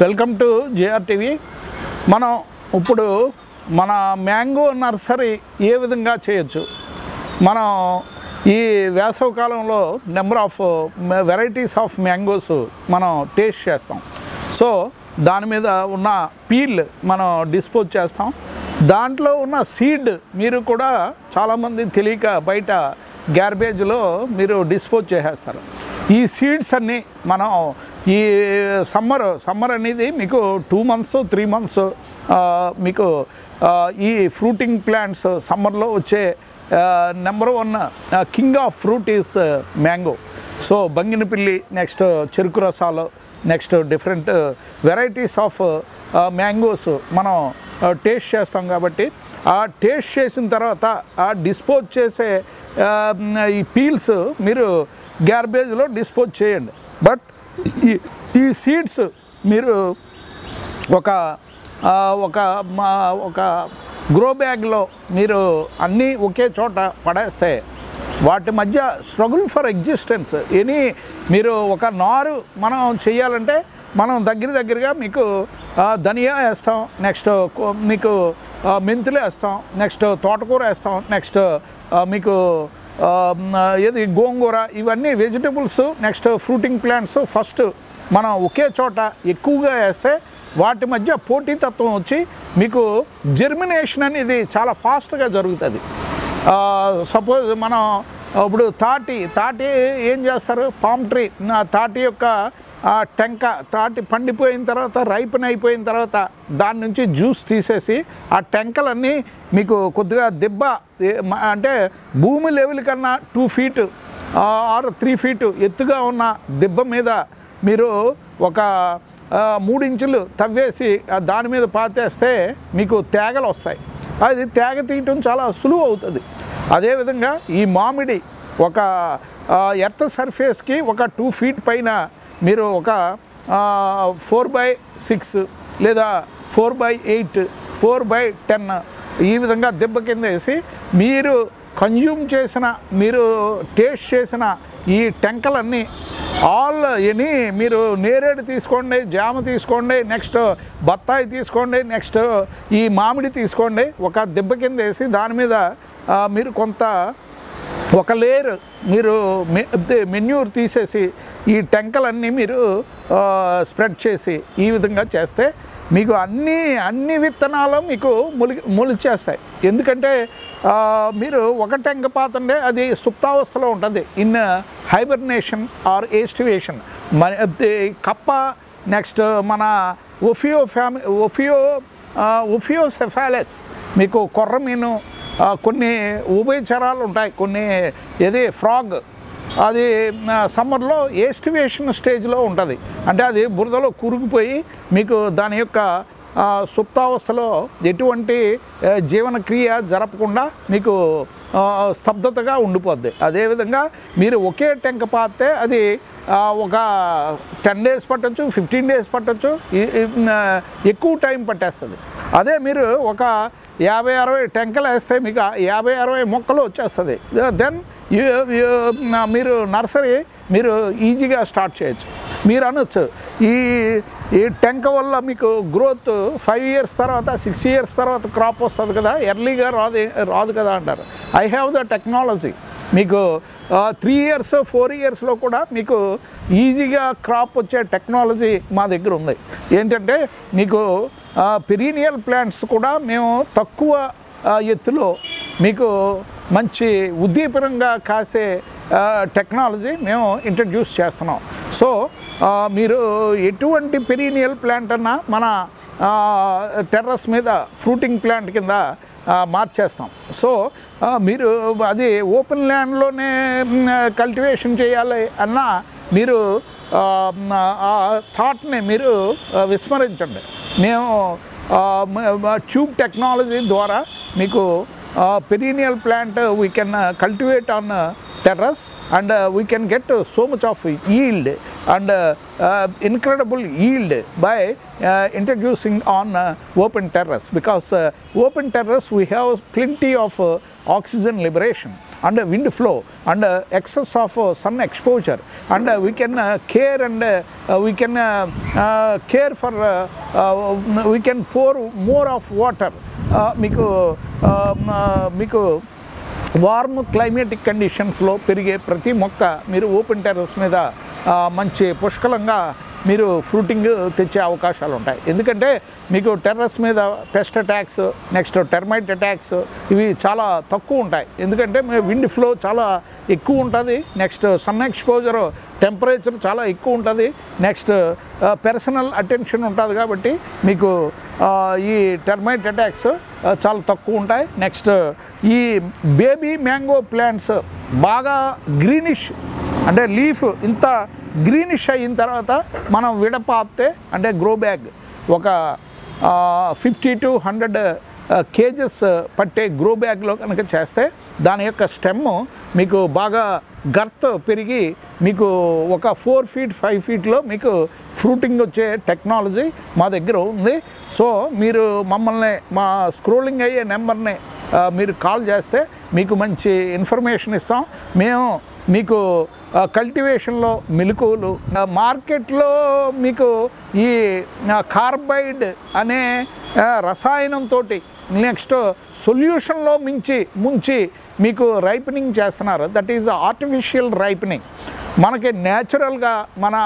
Welcome to JR TV. మనం ఇప్పుడు మన మ్యాంగో నర్సరీ ఏ విధంగా చేయొచ్చు, మనం ఈ వేసవకాలంలో number of varieties of mangoes మనం టేస్ట్ చేస్తాం. సో దాని మీద ఉన్న పీల్ మనం డిస్పోజ్ చేస్తాం. దాంట్లో ఉన్న సీడ్ మీరు కూడా చాలామంది తెలియక బయట గార్బేజ్లో మీరు డిస్పోజ్ చేసేస్తారు. ఈ సీడ్స్ అన్నీ మనం ఈ సమ్మర్ అనేది మీకు 2 months 3 months మీకు ఈ ఫ్రూటింగ్ ప్లాంట్స్ సమ్మర్లో వచ్చే number 1 king of fruit is mango. So Banginapalli, next చెరుకు రసాలు, next different varieties of mangoes మనం టేస్ట్ చేస్తాం. కాబట్టి ఆ టేస్ట్ చేసిన తర్వాత ఆ డిస్పోజ్ చేసే ఈ పీల్స్ మీరు గార్బేజ్లో డిస్పోజ్ చేయండి. బట్ ఈ సీడ్స్ మీరు ఒక ఒక ఒక గ్రో బ్యాగ్లో మీరు అన్నీ ఒకే చోట పడేస్తే వాటి మధ్య స్ట్రగుల్ ఫర్ ఎగ్జిస్టెన్స్ ఎనీ మీరు ఒక నారు మనం చేయాలంటే మనం దగ్గరగా మీకు ధనియా వేస్తాం, నెక్స్ట్ మీకు మెంతులు వేస్తాం, నెక్స్ట్ తోటకూర వేస్తాం, నెక్స్ట్ మీకు ఇది గోంగూర, ఇవన్నీ vegetables, next fruiting plants first మనం ఒకే చోట ఎక్కువగా వేస్తే వాటి మధ్య పోటీతత్వం వచ్చి మీకు జర్మినేషన్ అనేది చాలా ఫాస్ట్గా జరుగుతుంది. సపోజ్ మనం ఇప్పుడు తాటి ఏం చేస్తారు, పామ్ ట్రీ తాటి యొక్క టెంక తాటి పండిపోయిన తర్వాత రైపన్ అయిపోయిన తర్వాత దాని నుంచి జ్యూస్ తీసేసి ఆ టెంకలన్నీ మీకు కొద్దిగా దెబ్బ అంటే భూమి లెవెల్ కన్నా 2 feet or 3 feet ఎత్తుగా ఉన్న దెబ్బ మీద మీరు ఒక 3 inches తవ్వేసి దాని మీద పాతేస్తే మీకు తేగలు వస్తాయి. అది తేగ తీయటం చాలా సులువు అవుతుంది. అదేవిధంగా ఈ మామిడి ఒక ఎర్త్ సర్ఫేస్కి ఒక 2 feet పైన మీరు ఒక 4/6 లేదా 4/8 4/10 ఈ విధంగా దెబ్బ కింద వేసి మీరు కన్జ్యూమ్ చేసిన మీరు టేస్ట్ చేసిన ఈ టెంకలన్నీ ఆల్ ఎనీ మీరు నేరేడు తీసుకోండి, జామ తీసుకోండి, నెక్స్ట్ బత్తాయి తీసుకోండి, నెక్స్ట్ ఈ మామిడి తీసుకోండి, ఒక దెబ్బ కింద వేసి దాని మీద మీరు కొంత ఒక లేయర్ మీరు మెన్యూర్ తీసేసి ఈ టెంకలన్నీ మీరు స్ప్రెడ్ చేసి ఈ విధంగా చేస్తే మీకు అన్ని విత్తనాలు మీకు మొలిచేస్తాయి. ఎందుకంటే మీరు ఒక టెంక పాతంటే అది సుప్తావస్థలో ఉంటుంది, ఇన్ హైబర్నేషన్ ఆర్ ఎస్టివేషన్. మన కప్ప, నెక్స్ట్ మన ఒఫియోసెఫాలస్ మీకు కొర్రమీను, కొన్ని ఉభయచరాలు ఉంటాయి, కొన్ని ఏది ఫ్రాగ్ అది సమ్మర్లో ఎస్టివేషన్ స్టేజ్లో ఉంటుంది, అంటే అది బురదలో కూరుకుపోయి మీకు దాని యొక్క సుప్తావస్థలో ఎటువంటి జీవనక్రియ జరపకుండా మీకు స్తబ్దతగా ఉండిపోద్ది. అదేవిధంగా మీరు ఒకే టెంక పాతే అది ఒక 10 days పట్టచ్చు, 15 days పట్టచ్చు, ఎక్కువ టైం పట్టేస్తుంది. అదే మీరు ఒక 50-60 టెంకలు వేస్తే మీకు 50-60 మొక్కలు వచ్చేస్తుంది. దెన్ మీరు నర్సరీ మీరు ఈజీగా స్టార్ట్ చేయొచ్చు. మీరు అనొచ్చు ఈ టెంక వల్ల మీకు గ్రోత్ 5 years తర్వాత 6 years తర్వాత క్రాప్ వస్తుంది కదా, ఎర్లీగా రాదు కదా అంటారు. I have the technology. మీకు 3 years 4 yearsలో కూడా మీకు ఈజీగా క్రాప్ వచ్చే టెక్నాలజీ మా దగ్గర ఉంది. ఏంటంటే మీకు పెరీనియల్ ప్లాంట్స్ కూడా మేము తక్కువ ఎత్తులో మీకు మంచి ఉద్దీపనంగా కాసే టెక్నాలజీ మేము ఇంట్రడ్యూస్ చేస్తున్నాం. సో మీరు ఎటువంటి పెరీనియల్ ప్లాంట్ అన్నా మన టెర్రస్ మీద ఫ్రూటింగ్ ప్లాంట్ కింద మార్చేస్తాం. సో మీరు అది ఓపెన్ ల్యాండ్లోనే కల్టివేషన్ చేయాలి అన్నా మీరు ఆ థాట్ని మీరు విస్మరించండి. మేము ట్యూబ్ టెక్నాలజీ ద్వారా మీకు perennial plant we can cultivate on terrace, and we can get so much of yield and incredible yield by introducing on open terrace, because open terrace we have plenty of oxygen liberation and wind flow and excess of sun exposure, and we can care and we can care for we can pour more of water meeku warm climatic కండిషన్స్లో పెరిగే ప్రతి మొక్క మీరు open terrace మీద మంచి పుష్కలంగా మీరు fruiting తెచ్చే అవకాశాలు ఉంటాయి. ఎందుకంటే మీకు టెర్రస్ మీద pest attacks, next termite attacks ఇవి చాలా తక్కువ ఉంటాయి. ఎందుకంటే విండ్ ఫ్లో చాలా ఎక్కువ ఉంటుంది, నెక్స్ట్ సన్ ఎక్స్పోజర్ టెంపరేచర్ చాలా ఎక్కువ ఉంటుంది, నెక్స్ట్ పర్సనల్ అటెన్షన్ ఉంటుంది. కాబట్టి మీకు ఈ టెర్మైట్ అటాక్స్ చాలా తక్కువ ఉంటాయి. నెక్స్ట్ ఈ బేబీ మ్యాంగో ప్లాంట్స్ బాగా గ్రీనిష్ అంటే లీఫ్ ఇంత గ్రీనిష్ అయిన తర్వాత మనం విడపాతే అంటే గ్రో బ్యాగ్ ఒక 50 to 100 kgs పట్టే గ్రో బ్యాగ్లో కనుక చేస్తే దాని యొక్క స్టెమ్ మీకు బాగా గర్త్ పెరిగి మీకు ఒక 4 feet 5 feetలో మీకు ఫ్రూటింగ్ వచ్చే టెక్నాలజీ మా దగ్గర ఉంది. సో మీరు మమ్మల్ని మా స్క్రోలింగ్ అయ్యే నెంబర్ని మీరు కాల్ చేస్తే మీకు మంచి ఇన్ఫర్మేషన్ ఇస్తాం. మేము మీకు కల్టివేషన్లో మెలకువలు, మార్కెట్లో మీకు ఈ కార్బైడ్ అనే రసాయనంతో నెక్స్ట్ సొల్యూషన్లో ముంచి మీకు రైపనింగ్ చేస్తున్నారు. That is artificial ripening. మనకి న్యాచురల్గా మన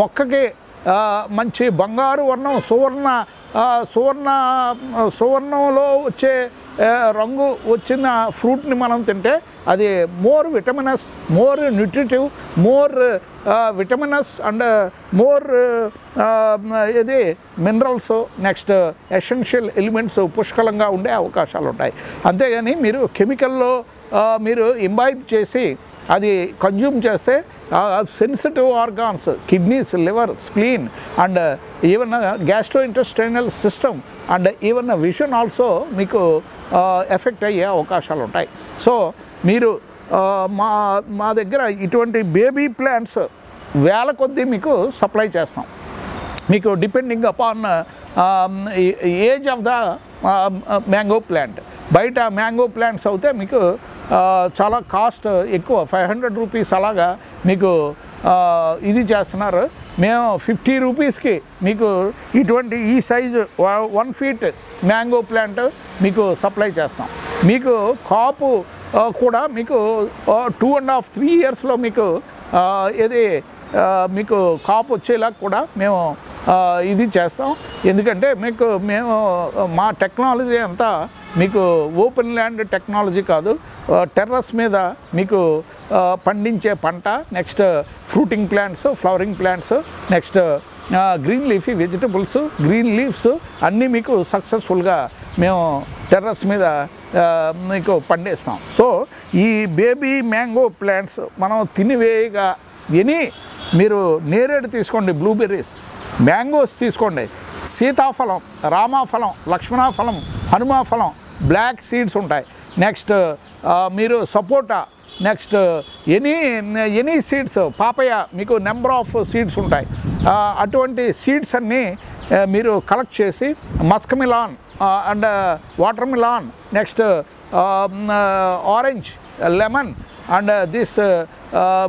మొక్కకి మంచి బంగారు వర్ణం సువర్ణంలో వచ్చే రంగు వచ్చిన ఫ్రూట్ని మనం తింటే అది more vitaminous, more nutritive, more vitaminous and more ఇది మినరల్స్, నెక్స్ట్ ఎసెన్షియల్ ఎలిమెంట్స్ పుష్కలంగా ఉండే అవకాశాలు ఉంటాయి. అంతేగాని మీరు కెమికల్లో మీరు ఇంబైబ్ చేసి అది కన్జ్యూమ్ చేస్తే sensitive organs, kidneys, liver, spleen and even gastro intestinal system and even vision also మీకు ఎఫెక్ట్ అయ్యే అవకాశాలు ఉంటాయి. సో మీరు మా దగ్గర ఇటువంటి బేబీ ప్లాంట్స్ వేల కొద్దీ మీకు సప్లై చేస్తాం. మీకు depending upon age of the mango plant. బయట మ్యాంగో ప్లాంట్స్ అయితే మీకు చాలా కాస్ట్ ఎక్కువ, 500 రూపీస్ అలాగా మీకు ఇది చేస్తున్నారు. మేము 50 రూపీస్కి మీకు ఇటువంటి ఈ సైజు 1 feet మ్యాంగో ప్లాంట్ మీకు సప్లై చేస్తాం. మీకు కాపు కూడా మీకు 2.5-3 yearsలో మీకు ఇది మీకు కాపు వచ్చేలా కూడా మేము ఇది చేస్తాం. ఎందుకంటే మీకు మేము మా టెక్నాలజీ అంతా మీకు ఓపెన్ ల్యాండ్ టెక్నాలజీ కాదు, టెర్రస్ మీద మీకు పండించే పంట, next fruiting plants, flowering plants, next green leafy vegetables, green leaves అన్నీ మీకు సక్సెస్ఫుల్గా మేము టెర్రస్ మీద మీకు పండిస్తాం. సో ఈ బేబీ మ్యాంగో ప్లాంట్స్ మనం తినివేయగా ఎనీ మీరు నేరేడు తీసుకోండి, బ్లూబెర్రీస్, మ్యాంగోస్ తీసుకోండి, సీతాఫలం, రామా ఫలం, లక్ష్మణ ఫలం, హనుమా ఫలం, బ్లాక్ సీడ్స్ ఉంటాయి, నెక్స్ట్ మీరు sapota, next any seeds, papaya, మీకు నెంబర్ ఆఫ్ సీడ్స్ ఉంటాయి. అటువంటి సీడ్స్ అన్నీ మీరు కలెక్ట్ చేసి muskmelon and watermelon, next orange, lemon and this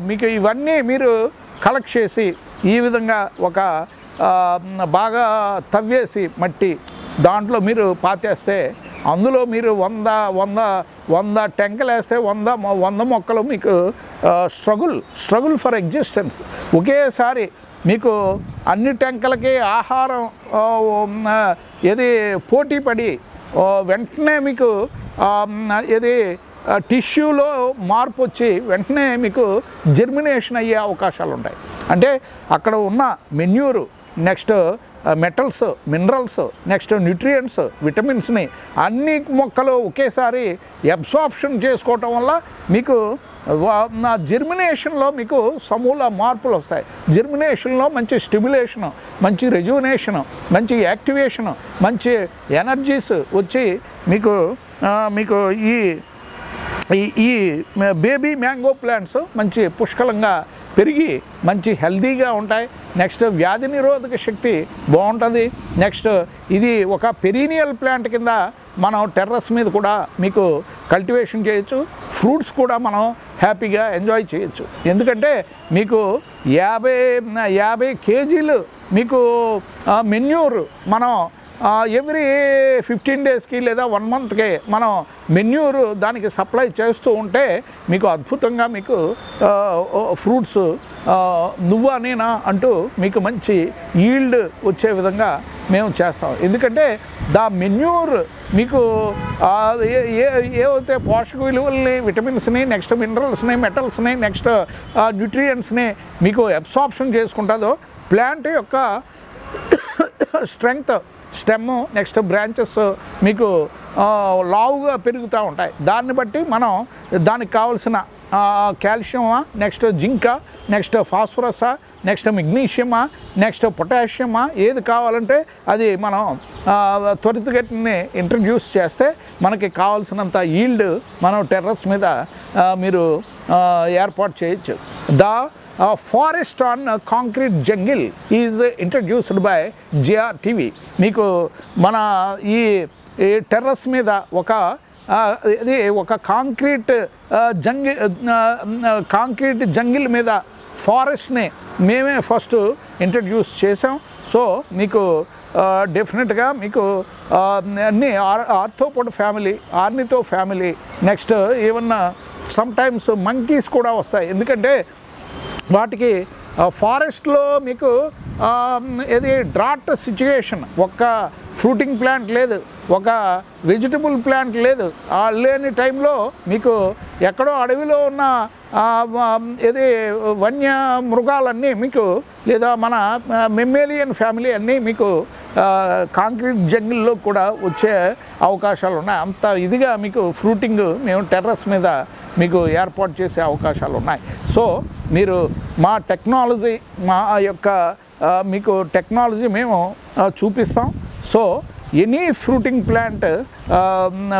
మీకు ఇవన్నీ మీరు కలెక్ట్ చేసి ఈ విధంగా ఒక బాగా తవ్వేసి మట్టి దాంట్లో మీరు పాతేస్తే అందులో మీరు 100 టెంకలు వేస్తే 100 మొక్కలు మీకు స్ట్రగుల్ ఫర్ ఎగ్జిస్టెన్స్. ఒకేసారి మీకు అన్ని టెంకలకి ఆహారం ఏది పోటీ పడి వెంటనే మీకు ఏది టిష్యూలో మార్పు వచ్చి వెంటనే మీకు జర్మినేషన్ అయ్యే అవకాశాలు ఉంటాయి. అంటే అక్కడ ఉన్న manure, next metals, minerals, next nutrients, విటమిన్స్ని అన్ని మొక్కలు ఒకేసారి అబ్సార్ప్షన్ చేసుకోవటం వల్ల మీకు జర్మినేషన్లో మీకు సమూల మార్పులు వస్తాయి. జర్మినేషన్లో మంచి స్టిమ్యులేషను, మంచి రెజ్యూనేషను, మంచి యాక్టివేషను, మంచి ఎనర్జీస్ వచ్చి మీకు ఈ बेबी मैंगो प्लांट्स मंची पुष्कलंगा पेरिगी मंची हेल्दीगा उंटाई। नेक्स्ट व्याधि निरोधक शक्ति बागुंटदी। नेक्स्ट इदी ఒక पेरिनियल प्लांट किंद మనం టెర్రస్ మీద కూడా మీకు కల్టివేషన్ చేయొచ్చు। ఫ్రూట్స్ కూడా మనం హ్యాపీగా ఎంజాయ్ చేయొచ్చు। ఎందుకంటే మీకు 50 కేజీలు మీకు మెన్యూర్ మనం ఎవ్రీ 15 డేస్కి లేదా 1 మంత్కి మనం మెన్యూర్ దానికి సప్లై చేస్తూ ఉంటే మీకు అద్భుతంగా మీకు ఫ్రూట్స్ నువ్వా నేనా అంటూ మీకు మంచి ఈల్డ్ వచ్చే విధంగా మేము చేస్తాం। ఎందుకంటే దా మెన్యూర్ మీకు ఏవైతే పోషక విలువల్ని విటమిన్స్ని నెక్స్ట్ మినరల్స్ని మెటల్స్ని నెక్స్ట్ న్యూట్రియంట్స్ని మీకు అబ్సార్ప్షన్ చేసుకుంటుందో ప్లాంట్ యొక్క స్ట్రెంగ్త్ స్టెమ్ నెక్స్ట్ బ్రాంచెస్ మీకు లావుగా పెరుగుతూ ఉంటాయి। దాన్ని బట్టి మనం దానికి కావాల్సిన కాల్షియమా నెక్స్ట్ జింకా నెక్స్ట్ ఫాస్ఫరసా నెక్స్ట్ మెగ్నీషియమా నెక్స్ట్ పొటాషియమా ఏది కావాలంటే అది మనం త్వరితగతిని ఇంట్రడ్యూస్ చేస్తే మనకి కావాల్సినంత ఈల్డ్ మనం టెర్రస్ మీద మీరు ఏర్పాటు చేయొచ్చు। దా A forest on a concrete jungle is introduced by JR TV। మీకు మన ఈ టెర్రస్ మీద ఒక కాంక్రీట్ జంగిల్ మీద ఫారెస్ట్ ని మేమే ఫస్ట్ ఇంట్రడ్యూస్ చేసాం। సో మీకు डेफिनेट गा मीकु अन्नी arthropod family ornitho family next even sometimes monkeys कूडा वस्तायि। एंदुकंटे వాటికి ఫారెస్ట్ లో మీకు ఏది డ్రాట్ సిచువేషన్ ఒక్క ఫ్రూటింగ్ ప్లాంట్ లేదు ఒక వెజిటబుల్ ప్లాంట్ లేదు। ఆ లేని టైంలో మీకు ఎక్కడో అడవిలో ఉన్న ఏది వన్య మృగాలన్నీ మీకు లేదా మన మెమ్మేలియన్ ఫ్యామిలీ అన్నీ మీకు కాంక్రీట్ జంగిల్లో కూడా వచ్చే అవకాశాలు ఉన్నాయి। అంత ఇదిగా మీకు ఫ్రూటింగ్ మేము టెర్రస్ మీద మీకు ఏర్పాటు చేసే అవకాశాలు ఉన్నాయి। సో మీరు మా టెక్నాలజీ మా యొక్క మీకు టెక్నాలజీ మేము చూపిస్తాం। So any fruiting plant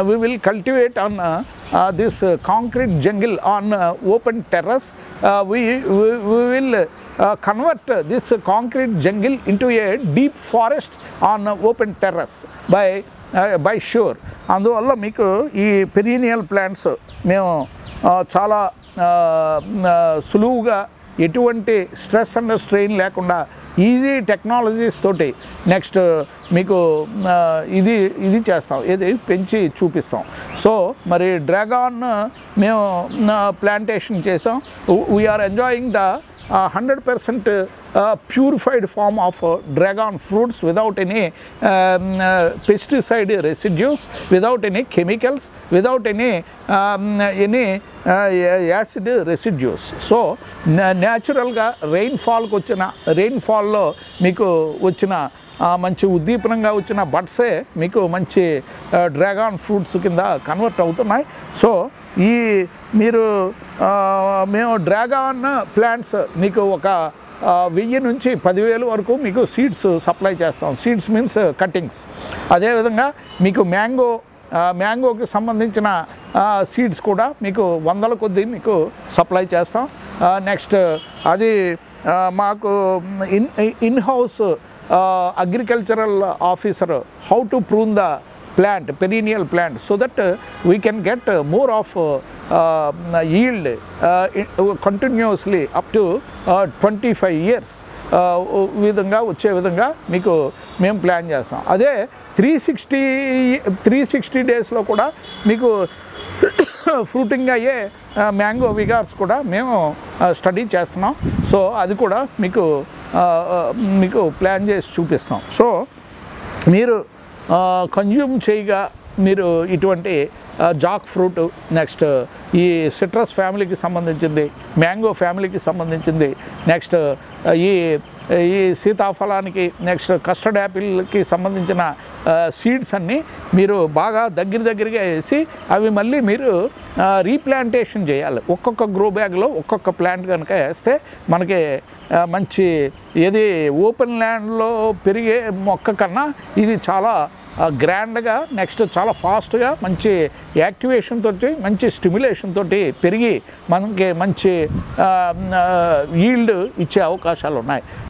we will cultivate on this concrete jungle on open terrace। We will convert this concrete jungle into a deep forest on open terrace by shore। అందువల్ల మీకు ఈ perennial plants మేము చాలా సులువుగా ఎటువంటి stress and strain లేకుండా easy technologies తోటి next మీకు ఇది ఇది చేస్తాం ఇది పెంచి చూపిస్తాం। సో మరి డ్రాగన్ మేము ప్లాంటేషన్ చేసాం। We are enjoying the 100% purified form of dragon fruits without any pesticide residues, without any chemicals, without any acid residues। So natural ga rainfall lo meeku vachina మంచి ఉద్దీపనంగా వచ్చిన బడ్సే మీకు మంచి డ్రాగన్ ఫ్రూట్స్ కింద convert అవుతున్నాయి। So ఈ మీరు మేము డ్రాగన్ ప్లాంట్స్ మీకు ఒక 1000 నుంచి 10000 వరకు మీకు సీడ్స్ సప్లై చేస్తాం। Seeds means cuttings. అదేవిధంగా మీకు మ్యాంగోకి సంబంధించిన సీడ్స్ కూడా మీకు 100ల కొద్దీ మీకు సప్లై చేస్తాం। నెక్స్ట్ అది మాకు in house agricultural officer how to prune the plant perennial plant so that we can get more of yield continuously up to 25 years విధంగా వచ్చే విధంగా మీకు మేము ప్లాన్ చేస్తాం। అదే 360 డేస్లో కూడా మీకు ఫ్రూటింగ్ అయ్యే మ్యాంగో విగార్స్ కూడా మేము స్టడీ చేస్తున్నాం। సో అది కూడా మీకు మీకు ప్లాన్ చేసి చూపిస్తాం। సో మీరు కన్జ్యూమ్ చేయగా మీరు ఇటువంటి జాక్ ఫ్రూట్ నెక్స్ట్ ఈ సిట్రస్ ఫ్యామిలీకి సంబంధించింది మ్యాంగో ఫ్యామిలీకి సంబంధించింది నెక్స్ట్ ఈ ఈ సీతాఫలానికి నెక్స్ట్ కస్టర్డ్ యాపిల్కి సంబంధించిన సీడ్స్ అన్నీ మీరు బాగా దగ్గరగా వేసి అవి మళ్ళీ మీరు రీప్లాంటేషన్ చేయాలి। ఒక్కొక్క గ్రో బ్యాగ్లో ఒక్కొక్క ప్లాంట్ కనుక వేస్తే మనకి మంచి ఏది ఓపెన్ ల్యాండ్లో పెరిగే మొక్క కన్నా ఇది చాలా గ్రాండ్ గా నెక్స్ట్ చాలా ఫాస్ట్ గా మంచి యాక్టివేషన్ తోటి మంచి స్టిమ్యులేషన్ తోటి పెరిగి మనకి మంచి ఈల్డ్ ఇచ్చే అవకాశాలు ఉన్నాయి.